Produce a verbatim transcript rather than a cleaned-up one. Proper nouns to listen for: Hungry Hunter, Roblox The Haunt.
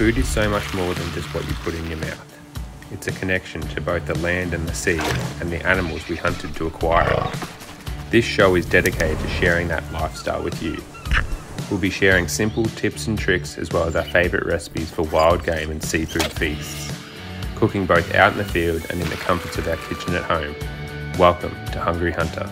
Food is so much more than just what you put in your mouth. It's a connection to both the land and the sea, and the animals we hunted to acquire it. This show is dedicated to sharing that lifestyle with you. We'll be sharing simple tips and tricks, as well as our favourite recipes for wild game and seafood feasts. Cooking both out in the field and in the comforts of our kitchen at home. Welcome to Hungry Hunter.